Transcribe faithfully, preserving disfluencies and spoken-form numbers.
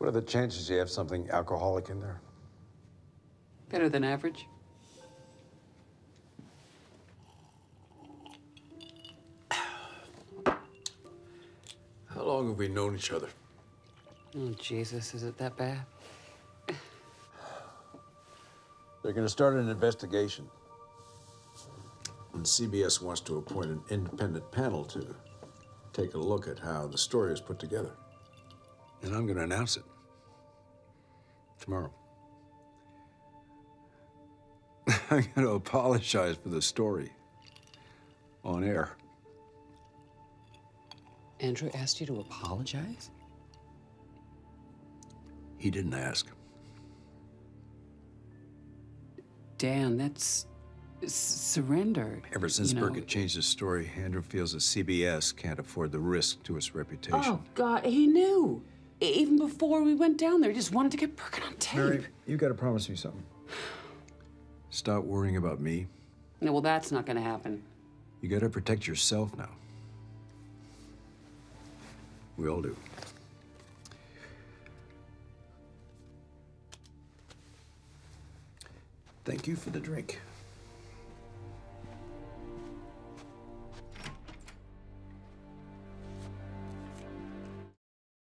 What are the chances you have something alcoholic in there? Better than average. How long have we known each other? Oh, Jesus, is it that bad? They're going to start an investigation. And C B S wants to appoint an independent panel to take a look at how the story is put together. And I'm going to announce it tomorrow. I'm going to apologize for the story on air. Andrew asked you to apologize? He didn't ask. Dan, that's surrender. Ever since Birkett changed his story, Andrew feels that C B S can't afford the risk to its reputation. Oh, God, he knew. Even before we went down there, he just wanted to get Birkett on tape. Mary, you got to promise me something. Stop worrying about me. No, well, that's not going to happen. You got to protect yourself now. We all do. Thank you for the drink.